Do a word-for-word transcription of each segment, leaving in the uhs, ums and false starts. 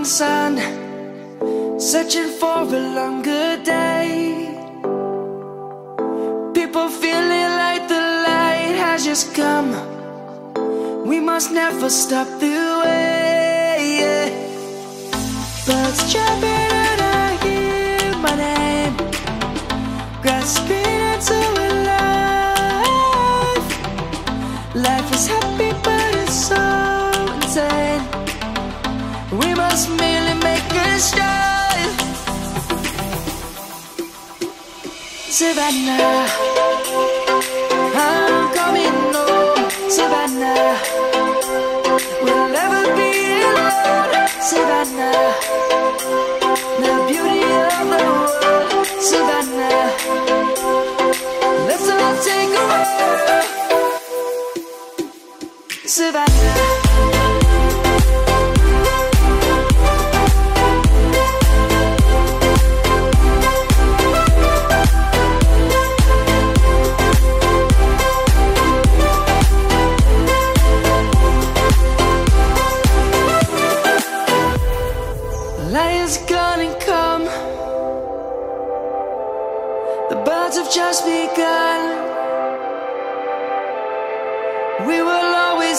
morning sun, searching for a longer day. People feeling like the light has just come. We must never stop the way. Birds jumping and I hear my name, grasping into a life. Life is happy but it's so insane. We must merely make a start. Savannah, I'm coming home. Savannah, we'll never be alone. Savannah, the beauty of the world. Savannah, let's all take a walk. Savannah. Light is gonna come. The birds have just begun. We will always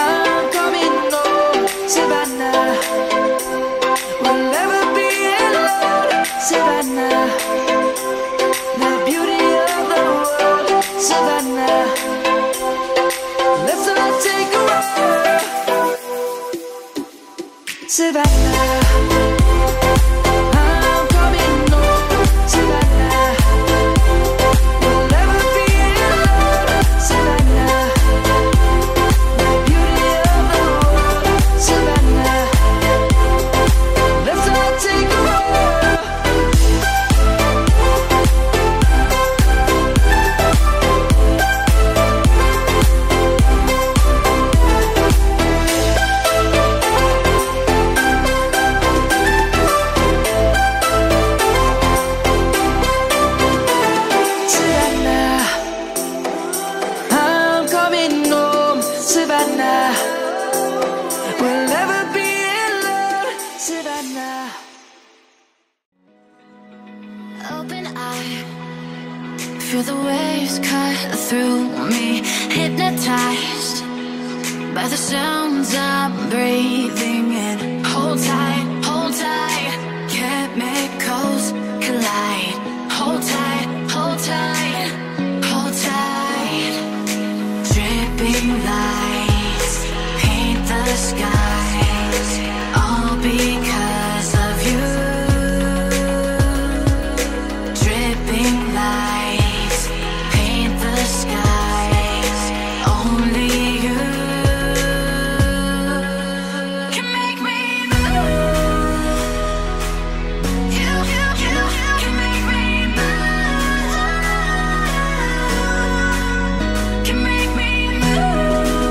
I'm coming home. Savannah, we'll never be alone. Savannah, the beauty of the world. Savannah, let's all take a walk. Savannah. Savannah, we'll never be alone. Savannah, open eye, feel the waves cut through me. Hypnotized by the sounds I'm breathing in. Hold tight, hold tight, chemicals collide. Hold tight, hold tight, hold tight. Dripping light, skies, all because of you. Dripping lights paint the skies. Only you can make me move. You, you, you, you can make me move. Can make me move.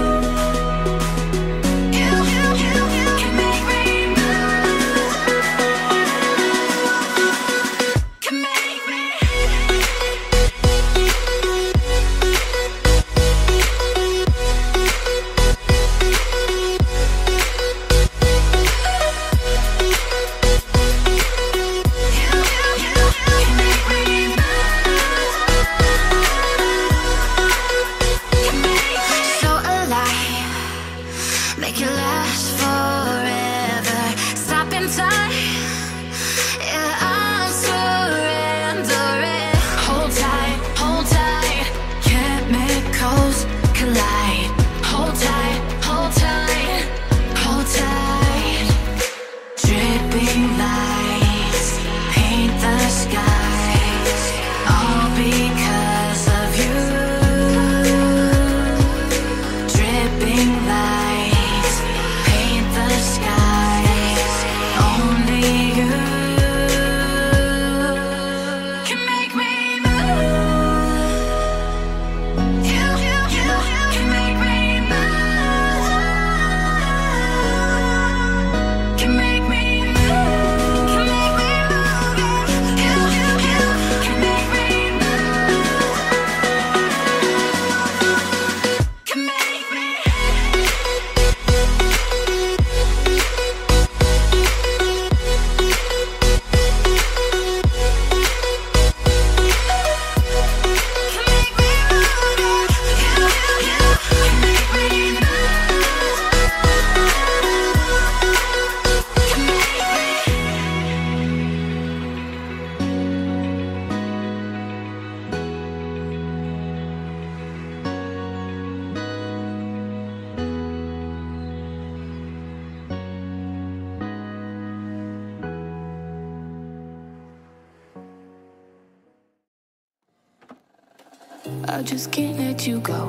I just can't let you go.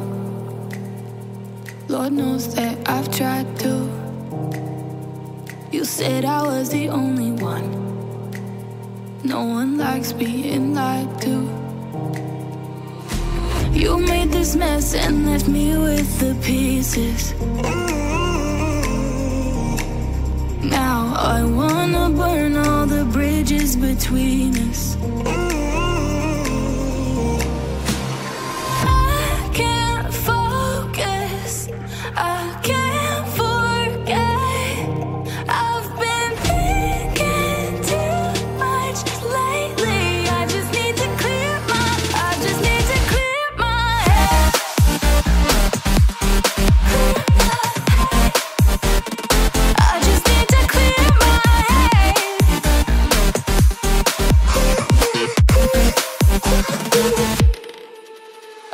Lord knows that I've tried to. You said I was the only one. No one likes being lied to. You made this mess and left me with the pieces. Now I wanna burn all the bridges between us.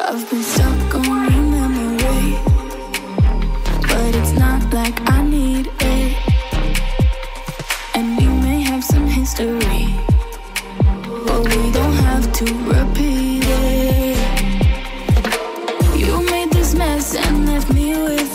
I've been stuck on your memory, but it's not like I need it. And we may have some history, but we don't have to repeat it. You made this mess and left me with